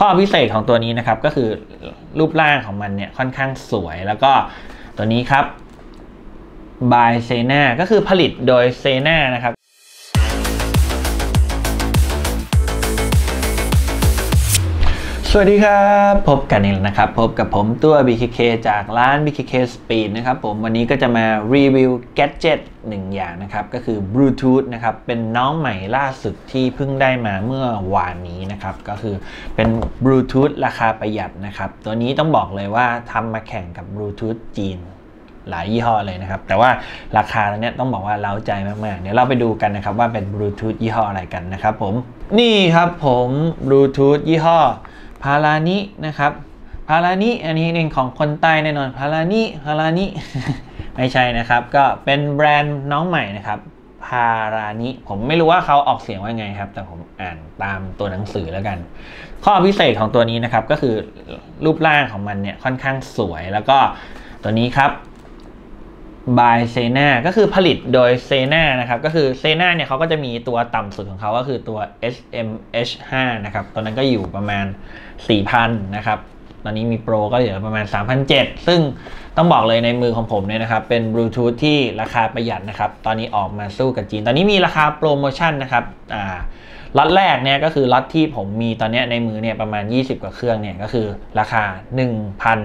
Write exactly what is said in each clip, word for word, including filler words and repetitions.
ข้อพิเศษของตัวนี้นะครับก็คือรูปร่างของมันเนี่ยค่อนข้างสวยแล้วก็ตัวนี้ครับ by Sena ก็คือผลิตโดย Sena นะครับสวัสดีครับพบกันอีกแล้วนะครับพบกับผมตัว บี เค เค จากร้าน บี เค เค Speed นะครับผมวันนี้ก็จะมารีวิว gadget หนึ่งอย่างนะครับก็คือบลูทูธนะครับเป็นน้องใหม่ล่าสุดที่เพิ่งได้มาเมื่อวานนี้นะครับก็คือเป็นบลูทูธราคาประหยัดนะครับตัวนี้ต้องบอกเลยว่าทำมาแข่งกับบลูทูธจีนหลายยี่ห้อเลยนะครับแต่ว่าราคาตัวนี้ต้องบอกว่าเล้าใจมากๆเดี๋ยวเราไปดูกันนะครับว่าเป็นบลูทูธยี่ห้ออะไรกันนะครับผมนี่ครับผมบลูทูธยี่ห้อพารานินะครับพารานิอันนี้เป็นของคนใต้แน่นอนพารานิพารานิ ไม่ใช่นะครับก็เป็นแบรนด์น้องใหม่นะครับพารานิผมไม่รู้ว่าเขาออกเสียงว่าไงครับแต่ผมอ่านตามตัวหนังสือแล้วกันข้อพิเศษของตัวนี้นะครับก็คือรูปร่างของมันเนี่ยค่อนข้างสวยแล้วก็ตัวนี้ครับ by Sena ก็คือผลิตโดย Sena นะครับก็คือ Sena เนี่ยเขาก็จะมีตัวต่ำสุดของเขาก็คือตัว เอส เอ็ม เอช ห้า นะครับตอนนั้นก็อยู่ประมาณ สี่พัน นะครับตอนนี้มีโปรก็เหลือประมาณ สามพันเจ็ดร้อย ซึ่งต้องบอกเลยในมือของผมเนี่ยนะครับเป็นบลูทูธที่ราคาประหยัดนะครับตอนนี้ออกมาสู้กับจีนตอนนี้มีราคาโปรโมชั่นนะครับอ่าล็อตแรกเนี่ยก็คือล็อตที่ผมมีตอนนี้ในมือเนี่ยประมาณยี่สิบกว่าเครื่องเนี่ยก็คือราคา หนึ่งพัน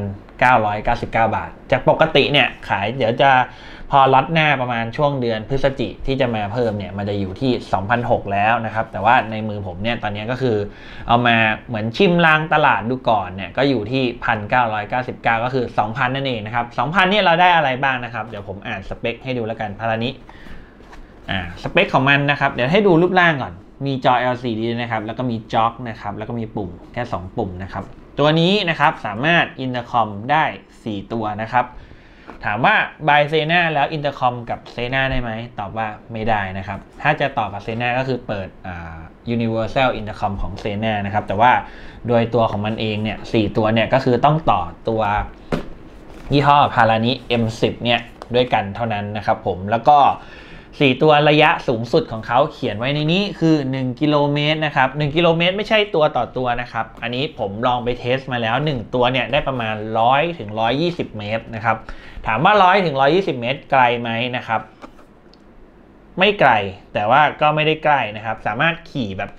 เก้าร้อยเก้าสิบเก้า บาทจากปกติเนี่ยขายเดี๋ยวจะพอล็อตหน้าประมาณช่วงเดือนพฤศจิกที่จะมาเพิ่มเนี่ยมันจะอยู่ที่ สองพันหกร้อย แล้วนะครับแต่ว่าในมือผมเนี่ยตอนนี้ก็คือเอามาเหมือนชิมลางตลาดดูก่อนเนี่ยก็อยู่ที่ หนึ่งพันเก้าร้อยเก้าสิบเก้า ก็คือ สองพัน นั่นเองนะครับ สองพัน เนี่ยเราได้อะไรบ้างนะครับเดี๋ยวผมอ่านสเปคให้ดูแล้วกันพารานิอ่าสเปคของมันนะครับเดี๋ยวให้ดูรูปร่างก่อนมีจอ แอล ซี ดี นะครับแล้วก็มีจ็อกนะครับแล้วก็มีปุ่มแค่สองปุ่มนะครับตัวนี้นะครับสามารถอินเตอร์คอมได้สี่ตัวนะครับถามว่า by Sena แล้วอินเตอร์คอมกับ Sena ได้ไหมตอบว่าไม่ได้นะครับถ้าจะต่อกับ Sena ก็คือเปิด Universal Intercom ของ Sena นะครับแต่ว่าโดยตัวของมันเองเนี่ยสี่ตัวเนี่ยก็คือต้องต่อตัวยี่ห้อพารานิ เอ็ม สิบ เนี่ยด้วยกันเท่านั้นนะครับผมแล้วก็สี่ตัวระยะสูงสุดของเขาเขียนไว้ในนี้คือหนึ่งกิโลเมตรนะครับหนึ่งกิโลเมตรไม่ใช่ตัวต่อตัวนะครับอันนี้ผมลองไปเทสมาแล้วหนึ่งตัวเนี่ยได้ประมาณหนึ่งร้อยถึงหนึ่งร้อยยี่สิบเมตรนะครับถามว่าหนึ่งร้อยถึงหนึ่งร้อยยี่สิบเมตรไกลไหมนะครับไม่ไกลแต่ว่าก็ไม่ได้ใกล้นะครับสามารถขี่แบบ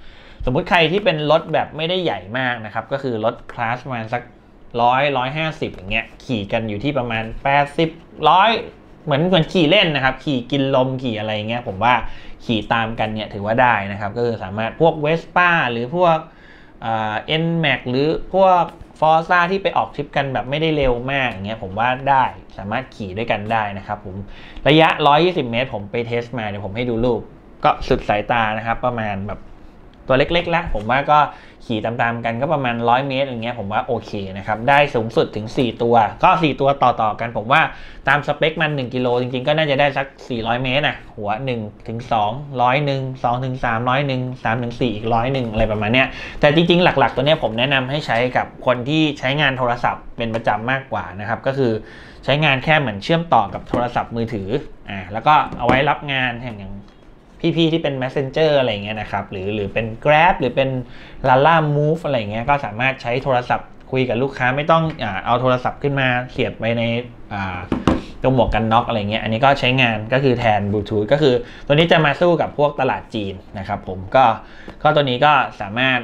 สมมุติใครที่เป็นรถแบบไม่ได้ใหญ่มากนะครับก็คือรถคลาสประมาณสักหนึ่งร้อย หนึ่งร้อยห้าสิบอย่างเงี้ยขี่กันอยู่ที่ประมาณแปดสิบ หนึ่งร้อยเหมือนเหมือนขี่เล่นนะครับขี่กินลมขี่อะไรเงี้ยผมว่าขี่ตามกันเนี่ยถือว่าได้นะครับก็คือสามารถพวก Vespa หรือพวก เอ็น แม็กซ์ หรือพวก Forza ที่ไปออกทริปกันแบบไม่ได้เร็วมากอย่างเงี้ยผมว่าได้สามารถขี่ด้วยกันได้นะครับผมระยะหนึ่งร้อยยี่สิบเมตรผมไปเทสมาเดี๋ยวผมให้ดูรูปก็สุดสายตานะครับประมาณแบบตัวเล็กๆละผมว่าก็ขี่ตามๆกันก็ประมาณหนึ่งร้อยเมตรอย่างเงี้ยผมว่าโอเคนะครับได้สูงสุดถึงสี่ตัวก็สี่ตัวต่อๆกันผมว่าตามสเปคมันหนึ่งกิโลจริงๆก็น่าจะได้สักสี่ร้อยเมตรนะหัวหนึ่งถึงสอง หนึ่งร้อย หนึ่ง สองถึงสาม หนึ่งร้อย หนึ่ง สามถึงสี่อีกหนึ่งร้อย หนึ่งอะไรประมาณเนี้ยแต่จริงๆหลักๆตัวเนี้ยผมแนะนำให้ใช้กับคนที่ใช้งานโทรศัพท์เป็นประจำมากกว่านะครับก็คือใช้งานแค่เหมือนเชื่อมต่อกับโทรศัพท์มือถืออ่าแล้วก็เอาไว้รับงานอย่างพี่ๆที่เป็น Messenger อะไรเงี้ยนะครับหรือหรือเป็น Grab หรือเป็น Lala Move อะไรเงี้ยก็สามารถใช้โทรศัพท์คุยกับลูกค้าไม่ต้องอ่าเอาโทรศัพท์ขึ้นมาเสียบไว้ในอ่าตรงหมวกกันน็อกอะไรเงี้ยอันนี้ก็ใช้งานก็คือแทนบลูทูธก็คือตัวนี้จะมาสู้กับพวกตลาดจีนนะครับผมก็ก็ตัวนี้ก็สามารถ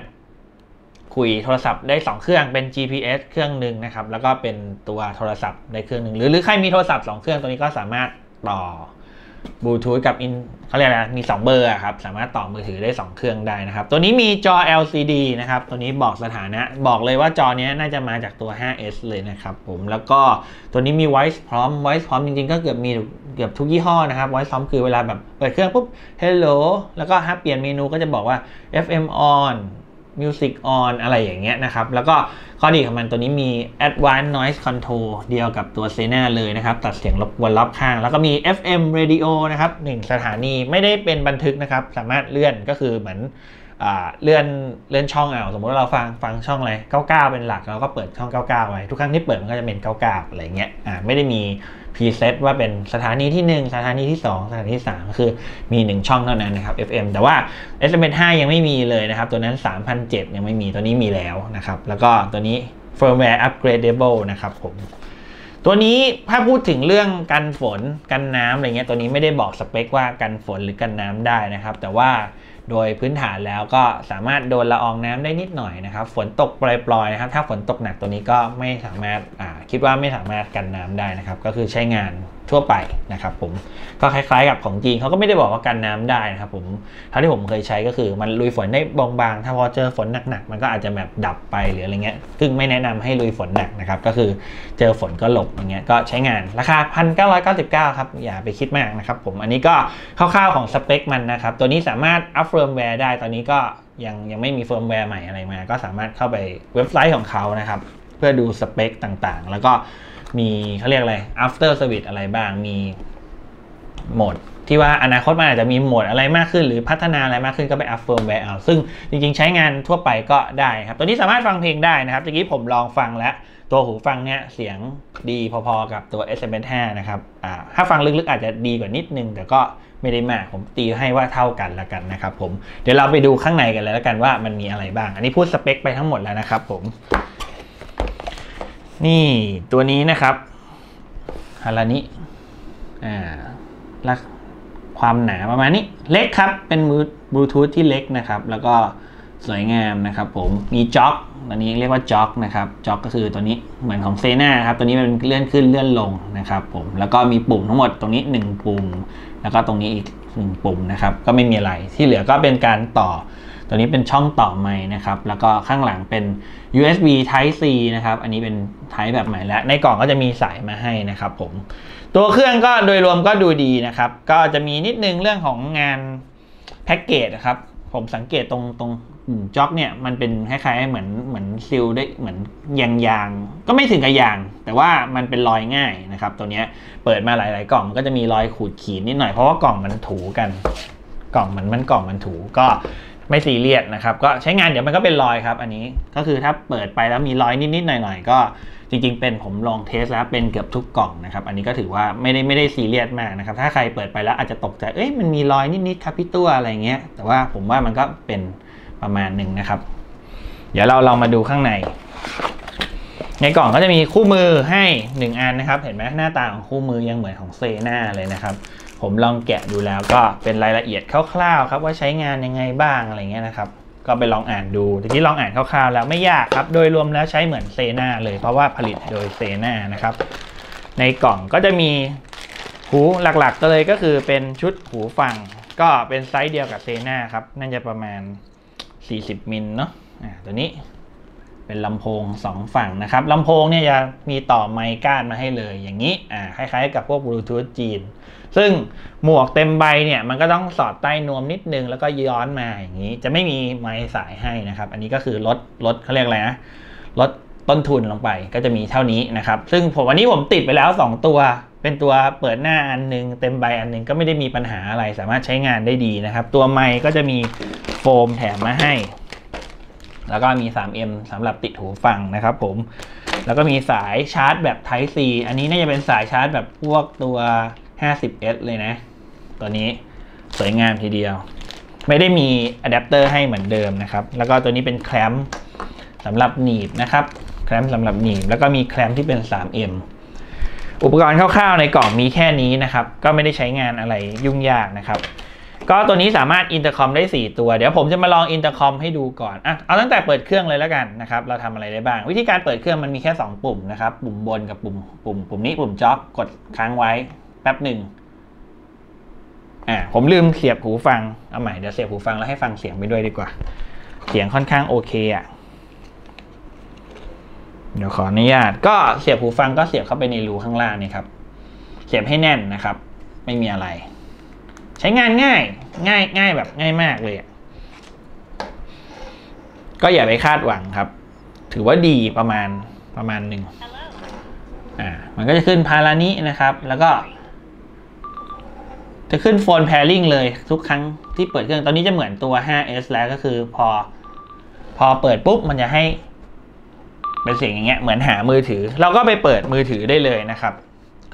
คุยโทรศัพท์ได้สองเครื่องเป็น จี พี เอส เครื่องนึงนะครับแล้วก็เป็นตัวโทรศัพท์ในเครื่องนึงหรือหรือใครมีโทรศัพท์สองเครื่องตัวนี้ก็สามารถต่อบลูทูธกับอินเขาเรียกอะไรมีสองเบอร์ครับสามารถต่อมือถือได้สองเครื่องได้นะครับตัวนี้มีจอ แอล ซี ดี นะครับตัวนี้บอกสถานะบอกเลยว่าจอนี้น่าจะมาจากตัว ห้า เอส เลยนะครับผมแล้วก็ตัวนี้มี Voice พร้อม Voice พร้อมจริงๆก็เกือบมีเกือบทุกยี่ห้อนะครับ Voice พร้อมคือเวลาแบบเปิดเครื่องปุ๊บ Hello แล้วก็ถ้าเปลี่ยนเมนูก็จะบอกว่า เอฟ เอ็ม on Music on อะไรอย่างเงี้ยนะครับแล้วก็ข้อดีของมันตัวนี้มี Advanced Noise Control เดียวกับตัว Sena เลยนะครับตัดเสียงรบกวนรอบข้างแล้วก็มี เอฟ เอ็ม Radio นะครับหนึ่งสถานีไม่ได้เป็นบันทึกนะครับสามารถเลื่อนก็คือเหมือน เลื่อนเลื่อนช่องเอาสมมติว่าเราฟังฟังช่องอะไรเก้าสิบเก้าเป็นหลักเราก็เปิดช่องเก้าสิบเก้าไว้ทุกครั้งที่เปิดมันก็จะเป็นเก้าสิบเก้าอะไรเงี้ยอ่าไม่ได้มีพรีเซตว่าเป็นสถานีที่หนึ่งสถานีที่สองสถานีที่สามคือมีหนึ่งช่องเท่านั้นนะครับ เอฟ เอ็ม แต่ว่า เอส เอ็ม เอช ไฟว์ ยังไม่มีเลยนะครับตัวนั้น สามพันเจ็ดร้อย ยังไม่มีตัวนี้มีแล้วนะครับแล้วก็ตัวนี้ firmware upgradable นะครับผมตัวนี้ถ้าพูดถึงเรื่องกันฝนกันน้ำอะไรเงี้ยตัวนี้ไม่ได้บอกสเปคว่ากันฝนหรือกันน้ำได้นะครับแต่ว่าโดยพื้นฐานแล้วก็สามารถโดนละอองน้ำได้นิดหน่อยนะครับฝนตกปล่อยๆนะครับถ้าฝนตกหนักตัวนี้ก็ไม่สามารถอ่าคิดว่าไม่สามารถกันน้ำได้นะครับก็คือใช้งานทั่วไปนะครับผมก็คล้ายๆกับของจีนเขาก็ไม่ได้บอกว่ากันน้ำได้นะครับผมเท่าที่ผมเคยใช้ก็คือมันลุยฝนได้บางๆถ้าพอเจอฝนหนักๆมันก็อาจจะแบบดับไปหรืออะไรเงี้ยซึ่งไม่แนะนำให้ลุยฝนหนักนะครับก็คือเจอฝนก็หลบอย่างเงี้ยก็ใช้งานราคา หนึ่งพันเก้าร้อยเก้าสิบเก้า ครับอย่าไปคิดมากนะครับผมอันนี้ก็คร่าวๆของสเปคมันนะครับตัวนี้สามารถอัปเฟิร์มแวร์ได้ตอนนี้ก็ยังยังไม่มีเฟิร์มแวร์ใหม่อะไรมาก็สามารถเข้าไปเว็บไซต์ของเขานะครับเพื่อดูสเปคต่างๆแล้วก็มีเขาเรียกอะไร after service อะไรบ้างมีโหมดที่ว่าอนาคตมันอาจจะมีโหมดอะไรมากขึ้นหรือพัฒนาอะไรมากขึ้นก็ไป up firmware เอาซึ่งจริงๆใช้งานทั่วไปก็ได้ครับตัวนี้สามารถฟังเพลงได้นะครับเมื่อกี้ผมลองฟังแล้วตัวหูฟังเนี้ยเสียงดีพอๆกับตัว เอส เอ็ม เอช ไฟว์ นะครับถ้าฟังลึกๆอาจจะดีกว่านิดนึงแต่ก็ไม่ได้มากผมตีให้ว่าเท่ากันละกันนะครับผมเดี๋ยวเราไปดูข้างในกันเลยละกันว่ามันมีอะไรบ้างอันนี้พูดสเปคไปทั้งหมดแล้วนะครับผมนี่ตัวนี้นะครับฮารานิอ่าลักความหนาประมาณนี้เล็กครับเป็นบลูทูธที่เล็กนะครับแล้วก็สวยงามนะครับผมมีจ็อกอันนี้เรียกว่าจ็อกนะครับจ็อกก็คือตัวนี้เหมือนของเซน่าครับตัวนี้มันเลื่อนขึ้นเลื่อนลงนะครับผมแล้วก็มีปุ่มทั้งหมดตรงนี้หนึ่งปุ่มแล้วก็ตรงนี้อีกหนึ่งปุ่มนะครับก็ไม่มีอะไรที่เหลือก็เป็นการต่อตัวนี้เป็นช่องต่อไมค์นะครับแล้วก็ข้างหลังเป็น ยู เอส บี Type C นะครับอันนี้เป็น Type แบบใหม่แล้วในกล่องก็จะมีสายมาให้นะครับผมตัวเครื่องก็โดยรวมก็ดูดีนะครับก็จะมีนิดนึงเรื่องของงานแพ็กเกจนะครับผมสังเกตตรงตรงจ็อกเนี่ยมันเป็นคล้ายๆเหมือนเหมือนซิลได้เหมือนยางยางก็ไม่ถึงกับยางแต่ว่ามันเป็นรอยง่ายนะครับตัวนี้เปิดมาหลายๆกล่องก็จะมีรอยขูดขีดนิดหน่อยเพราะว่ากล่องมันถูกันกล่องมันมันกล่องมันถูก็ไม่ซีเรียสนะครับก็ใช้งานเดี๋ยวมันก็เป็นรอยครับอันนี้ก็คือถ้าเปิดไปแล้วมีรอยนิดๆหน่อยๆก็จริงๆเป็นผมลองเทสแล้วเป็นเกือบทุกกล่องนะครับอันนี้ก็ถือว่าไม่ได้ไม่ได้ซีเรียสมากนะครับถ้าใครเปิดไปแล้วอาจจะตกใจเอ้ยมันมีรอยนิดๆครับพี่ตัวอะไรเงี้ยแต่ว่าผมว่ามันก็เป็นประมาณหนึ่งนะครับเดี๋ยวเราลองมาดูข้างในในกล่องก็จะมีคู่มือให้หนึ่งอันนะครับเห็นไหมหน้าตาของคู่มือยังเหมือนของเซน่าเลยนะครับผมลองแกะดูแล้วก็เป็นรายละเอียดคร่าวๆครับว่าใช้งานยังไงบ้างอะไรเงี้ยนะครับก็ไปลองอ่านดูทีนี้ลองอ่านคร่าวๆแล้วไม่ยากครับโดยรวมแล้วใช้เหมือนเซน่าเลยเพราะว่าผลิตโดยเซน่านะครับในกล่องก็จะมีหูหลักๆก็เลยก็คือเป็นชุดหูฟังก็เป็นไซส์เดียวกับเซน่าครับน่าจะประมาณสี่สิบมิลเนาะอ่าตัวนี้เป็นลำโพงสองฝั่งนะครับลำโพงเนี่ยจะมีต่อไมค์ก้านมาให้เลยอย่างนี้อ่าคล้ายๆกับพวกบลูทูธจีนซึ่งหมวกเต็มใบเนี่ยมันก็ต้องสอดใต้นวมนิดนึงแล้วก็ย้อนมาอย่างนี้จะไม่มีไมค์สายให้นะครับอันนี้ก็คือลดลดเขาเรียกอะไรนะลดต้นทุนลงไปก็จะมีเท่านี้นะครับซึ่งผมวันนี้ผมติดไปแล้วสองตัวเป็นตัวเปิดหน้าอันนึงเต็มใบอันนึงก็ไม่ได้มีปัญหาอะไรสามารถใช้งานได้ดีนะครับตัวไมค์ก็จะมีโฟมแถมมาให้แล้วก็มี ทรี เอ็ม สำหรับติดหูฟังนะครับผมแล้วก็มีสายชาร์จแบบ Type C อันนี้น่าจะเป็นสายชาร์จแบบพวกตัว ห้าสิบเอส เลยนะตัวนี้สวยงามทีเดียวไม่ได้มีอะแดปเตอร์ให้เหมือนเดิมนะครับแล้วก็ตัวนี้เป็นแคลมป์สำหรับหนีบนะครับแคลมป์สำหรับหนีบแล้วก็มีแคลมป์ที่เป็น ทรี เอ็ม อุปกรณ์คร่าวๆในกล่องมีแค่นี้นะครับก็ไม่ได้ใช้งานอะไรยุ่งยากนะครับก็ตัวนี้สามารถอินเตอร์คอมได้สี่ตัวเดี๋ยวผมจะมาลองอินเตอร์คอมให้ดูก่อนอ่ะเอาตั้งแต่เปิดเครื่องเลยแล้วกันนะครับเราทำอะไรได้บ้างวิธีการเปิดเครื่องมันมีแค่สองปุ่มนะครับปุ่มบนกับปุ่มปุ่มปุ่มนี้ปุ่มจ็อกกดค้างไว้แป๊บหนึ่งอ่าผมลืมเสียบหูฟังเอาใหม่เดี๋ยวเสียบหูฟังแล้วให้ฟังเสียงไปด้วยดีกว่าเสียงค่อนข้างโอเคอ่ะเดี๋ยวขออนุญาตก็เสียบหูฟังก็เสียบเข้าไปในรูข้างล่างนี่ครับเสียบให้แน่นนะครับไม่มีอะไรใช้งานง่ายง่ายง่ายแบบง่ายมากเลยก็อย่าไปคาดหวังครับถือว่าดีประมาณประมาณหนึ่งอ่ามันก็จะขึ้นพารานินะครับแล้วก็ จะขึ้นโฟน pairing เลยทุกครั้งที่เปิดเครื่องตอนนี้จะเหมือนตัว ไฟว์เอส แล้วก็คือพอพอเปิดปุ๊บมันจะให้เป็นเสียงอย่างเงี้ยเหมือนหามือถือเราก็ไปเปิดมือถือได้เลยนะครับ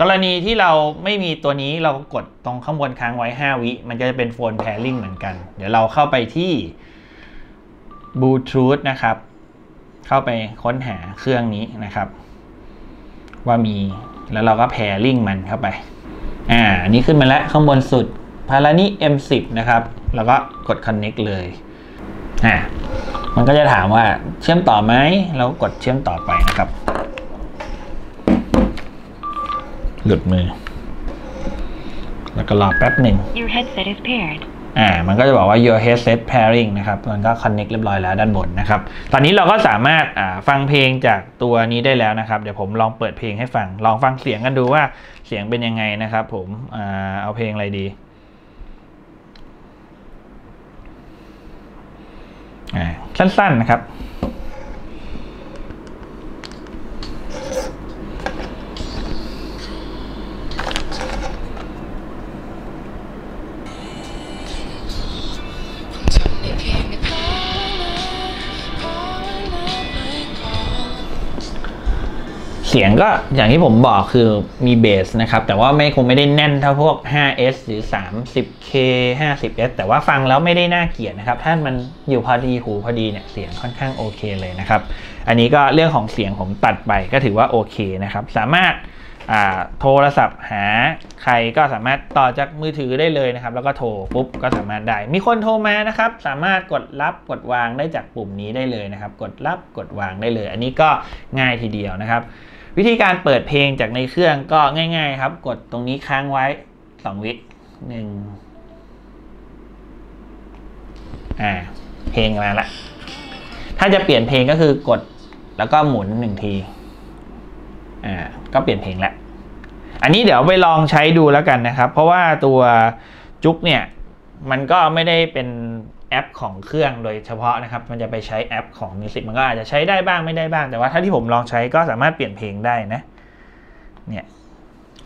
กรณีที่เราไม่มีตัวนี้เรากดตรงข้างบนค้างไว้ห้าวิมันจะเป็นโฟน pairing เหมือนกันเดี๋ยวเราเข้าไปที่ Bluetooth นะครับเข้าไปค้นหาเครื่องนี้นะครับว่ามีแล้วเราก็ pairing มันเข้าไปอ่านี้ขึ้นมาแล้วข้างบนสุดพารานี่ เอ็ม สิบ นะครับแล้วก็กด connect เลยอ่ามันก็จะถามว่าเชื่อมต่อไหมเรากดเชื่อมต่อไปนะครับหลุดมือแล้วก็รอแป๊บหนึ่งอ่ามันก็จะบอกว่า your headset pairing นะครับมันก็ connect เรียบร้อยแล้วด้านบนนะครับตอนนี้เราก็สามารถอ่าฟังเพลงจากตัวนี้ได้แล้วนะครับเดี๋ยวผมลองเปิดเพลงให้ฟังลองฟังเสียงกันดูว่าเสียงเป็นยังไงนะครับผมอ่าเอาเพลงอะไรดีสั้นๆนะครับเสียงก็อย่างที่ผมบอกคือมีเบสนะครับแต่ว่าไม่คงไม่ได้แน่นเท่าพวก ไฟว์เอส หรือ สามสิบเค ห้าสิบเอส แต่ว่าฟังแล้วไม่ได้น่าเกลียดนะครับถ้ามันอยู่พอดีหูพอดีเนี่ยเสียงค่อนข้างโอเคเลยนะครับอันนี้ก็เรื่องของเสียงผมตัดไปก็ถือว่าโอเคนะครับสามารถโทรศัพท์หาใครก็สามารถต่อจากมือถือได้เลยนะครับแล้วก็โทรปุ๊บก็สามารถได้มีคนโทรมานะครับสามารถกดรับกดวางได้จากปุ่มนี้ได้เลยนะครับกดรับกดวางได้เลยอันนี้ก็ง่ายทีเดียวนะครับวิธีการเปิดเพลงจากในเครื่องก็ง่ายๆครับกดตรงนี้ค้างไว้สองวิหนึ่งอ่าเพลงมาละถ้าจะเปลี่ยนเพลงก็คือกดแล้วก็หมุนหนึ่งทีอ่าก็เปลี่ยนเพลงละอันนี้เดี๋ยวไปลองใช้ดูแล้วกันนะครับเพราะว่าตัวจุ๊กเนี่ยมันก็ไม่ได้เป็นแอปของเครื่องโดยเฉพาะนะครับมันจะไปใช้แอปของมิวสิกมันก็อาจจะใช้ได้บ้างไม่ได้บ้างแต่ว่าถ้าที่ผมลองใช้ก็สามารถเปลี่ยนเพลงได้นะเนี่ย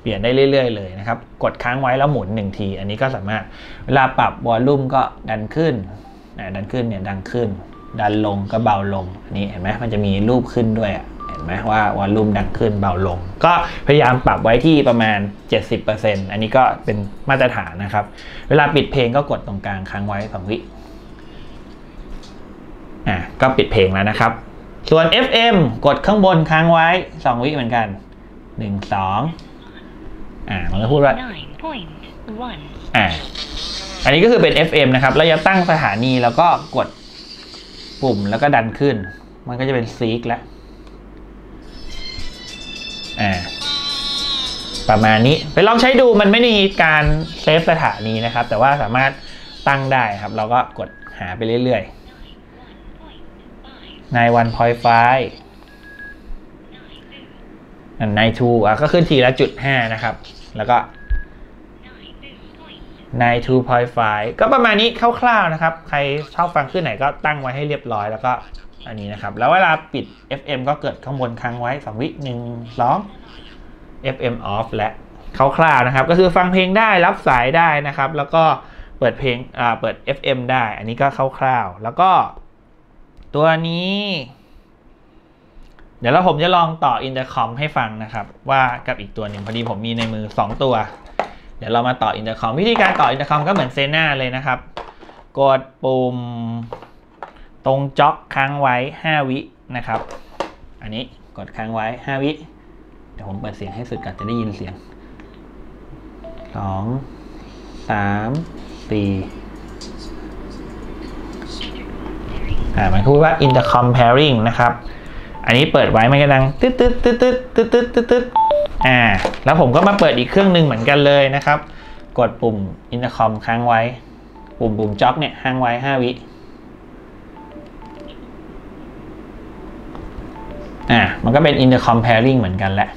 เปลี่ยนได้เรื่อยๆเลยนะครับกดค้างไว้แล้วหมุนหนึ่งทีอันนี้ก็สามารถเวลาปรับวอลลุ่มก็ดันขึ้นดันขึ้นเนี่ยดังขึ้นดันลงก็เบาลงนี่เห็นไหมมันจะมีรูปขึ้นด้วยเห็นไหมว่าวอลลุ่มดังขึ้นเบาลงก็พยายามปรับไว้ที่ประมาณ เจ็ดสิบเปอร์เซ็นต์ อันนี้ก็เป็นมาตรฐานนะครับเวลาปิดเพลงก็กดตรงกลางค้างไว้สองวิอ่ะก็ปิดเพลงแล้วนะครับส่วน เอฟ เอ็ม กดข้างบนค้างไว้สองวิเหมือนกันหนึ่ง สองอ่ามันก็พูดว่าอ่าอันนี้ก็คือเป็น เอฟ เอ็ม นะครับเราจะตั้งสถานีแล้วก็กดปุ่มแล้วก็ดันขึ้นมันก็จะเป็นซีกแล้วอ่าประมาณนี้ไปลองใช้ดูมันไม่มีการเซฟสถานีนะครับแต่ว่าสามารถตั้งได้ครับเราก็กดหาไปเรื่อยๆนายวันพอยไฟนายทูอ่ะก็ขึ้นทีละจุดห้านะครับแล้วก็นายทูพอยไฟก็ประมาณนี้คร่าวๆนะครับใครชอบฟังขึ้นไหนก็ตั้งไว้ให้เรียบร้อยแล้วก็อันนี้นะครับแล้วเวลาปิด เอฟ เอ็ม ก็เกิดข้างบนค้างไว้สองวิหนึ่งสอง เอฟ เอ็ม off และคร่าวๆนะครับก็คือฟังเพลงได้รับสายได้นะครับแล้วก็เปิดเพลงอ่าเปิด เอฟ เอ็ม ได้อันนี้ก็คร่าวๆแล้วก็ตัวนี้เดี๋ยวเราผมจะลองต่ออินเตอร์คอมให้ฟังนะครับว่ากับอีกตัวหนึ่งพอดีผมมีในมือสองตัวเดี๋ยวเรามาต่ออินเตอร์คอมวิธีการต่ออินเตอร์คอมก็เหมือนเซน่าเลยนะครับกดปุ่มตรงจ็อกค้างไว้ห้าวินะครับอันนี้กดค้างไว้ห้าวิเดี๋ยวผมเปิดเสียงให้สุดก่อนจะได้ยินเสียงสอง สาม สี่มันพูดว่า intercom pairing นะครับอันนี้เปิดไว้มันกำลังตึ๊ดตึ๊ดตึ๊ดตึ๊ดตึ๊ดตึ๊ดตึ๊ดอ่าแล้วผมก็มาเปิดอีกเครื่องหนึ่งเหมือนกันเลยนะครับกดปุ่ม intercom ค้างไว้ปุ่มปุ่มจ็อกเนี่ยค้างไว้ห้าวิอ่ามันก็เป็น intercom pairing เหมือนกันแหละ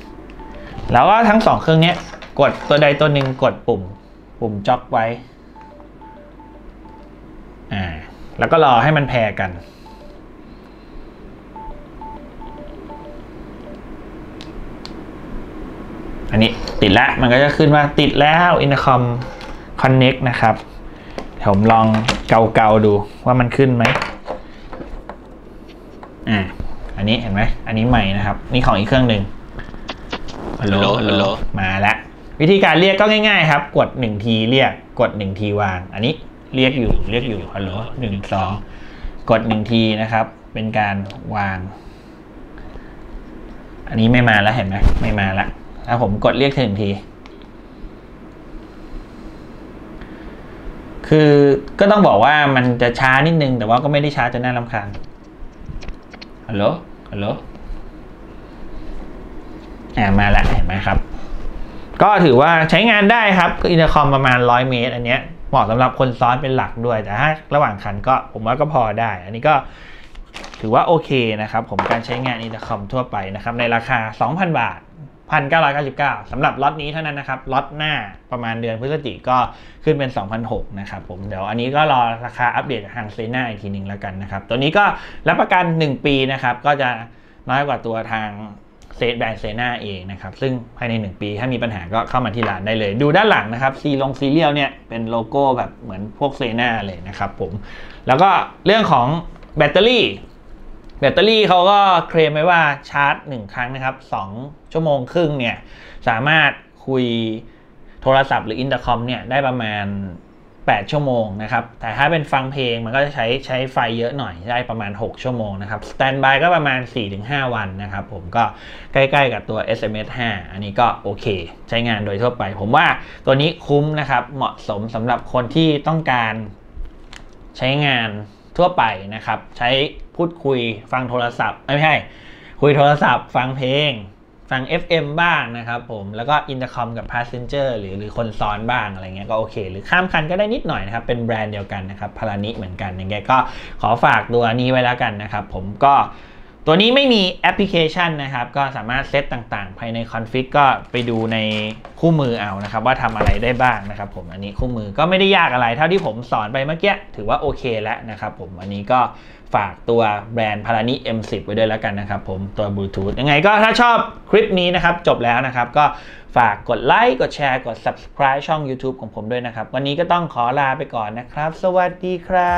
แล้วก็ทั้งสองเครื่องนี้กดตัวใดตัวหนึ่งกดปุ่มปุ่มจ็อกไว้อ่าแล้วก็รอให้มันแพร์กันอันนี้ติดแล้วมันก็จะขึ้นว่าติดแล้วอินเตอร์คอม Connect นะครับผมลองเกาๆดูว่ามันขึ้นไหมอ่าอันนี้เห็นไหมอันนี้ใหม่นะครับนี่ของอีกเครื่องหนึ่งฮัลโหลฮัลโหลมาแล้ววิธีการเรียกก็ง่ายๆครับกดหนึ่งทีเรียกกดหนึ่งทีวางอันนี้เรียกอยู่เรียกอยู่ฮัลโหลหนึ่งสองกดหนึ่งทีนะครับเป็นการวางอันนี้ไม่มาแล้วเห็นไหมไม่มาแล้วถ้าผมกดเรียกหนึ่งทีคือก็ต้องบอกว่ามันจะช้านิดนึงแต่ว่าก็ไม่ได้ช้าจนน่ารำคาญฮัลโหลฮัลโหลอ่ามาแล้วเห็นไหมครับก็ถือว่าใช้งานได้ครับอินเตอร์คอมประมาณหนึ่งร้อยเมตรอันเนี้ยเหมาะสำหรับคนซ้อนเป็นหลักด้วยแต่ถ้าระหว่างคันก็ผมว่าก็พอได้อันนี้ก็ถือว่าโอเคนะครับผมการใช้งานอินเตอร์คอมทั่วไปนะครับในราคา สองพัน บาท หนึ่งพันเก้าร้อยเก้าสิบเก้า สำหรับล็อตนี้เท่านั้นนะครับล็อตหน้าประมาณเดือนพฤศจิกายนก็ขึ้นเป็น สองพันหกร้อย นะครับผมเดี๋ยวอันนี้ก็รอราคาอัปเดตทางเซน่าอีกทีหนึ่งแล้วกันนะครับตัวนี้ก็รับประกันหนึ่งปีนะครับก็จะน้อยกว่าตัวทางเซตแบรนด์เซน่าเองนะครับซึ่งภายในหนึ่งปีถ้ามีปัญหาก็เข้ามาที่ร้านได้เลยดูด้านหลังนะครับซีลงซีเรียลเนี่ยเป็นโลโก้แบบเหมือนพวกเซน่าเลยนะครับผมแล้วก็เรื่องของแบตเตอรี่แบตเตอรี่เขาก็เคลมไว้ว่าชาร์จหนึ่งครั้งนะครับสองชั่วโมงครึ่งเนี่ยสามารถคุยโทรศัพท์หรืออินเตอร์คอมเนี่ยได้ประมาณแปดชั่วโมงนะครับแต่ถ้าเป็นฟังเพลงมันก็จะใช้ใช้ไฟเยอะหน่อยได้ประมาณหกชั่วโมงนะครับสแตนด์บายก็ประมาณ สี่ถึงห้า วันนะครับผมก็ใกล้ๆกับตัว เอส เอ็ม เอส ห้า อันนี้ก็โอเคใช้งานโดยทั่วไปผมว่าตัวนี้คุ้มนะครับเหมาะสมสำหรับคนที่ต้องการใช้งานทั่วไปนะครับใช้พูดคุยฟังโทรศัพท์ไม่ใช่คุยโทรศัพท์ฟังเพลงฟัง เอฟ เอ็ม บ้างนะครับผมแล้วก็อินเตอร์คอมกับ Passenger หรือหรือคนซ้อนบ้างอะไรเงี้ยก็โอเคหรือข้ามคันก็ได้นิดหน่อยนะครับเป็นแบรนด์เดียวกันนะครับพารานิเหมือนกันอย่างเงี้ยก็ขอฝากตัวนี้ไว้แล้วกันนะครับผมก็ตัวนี้ไม่มีแอปพลิเคชันนะครับก็สามารถเซตต่างๆภายในคอนฟิกก็ไปดูในคู่มือเอานะครับว่าทำอะไรได้บ้างนะครับผมอันนี้คู่มือก็ไม่ได้ยากอะไรเท่าที่ผมสอนไปเมื่อกี้ถือว่าโอเคแล้วนะครับผมอันนี้ก็ฝากตัวแบรนด์พารานิ เอ็ม สิบ ไว้ด้วยแล้วกันนะครับผมตัวบลูทูธยังไงก็ถ้าชอบคลิปนี้นะครับจบแล้วนะครับก็ฝากกดไลค์กดแชร์กด Subscribe ช่อง YouTube ของผมด้วยนะครับวันนี้ก็ต้องขอลาไปก่อนนะครับสวัสดีครั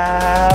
บ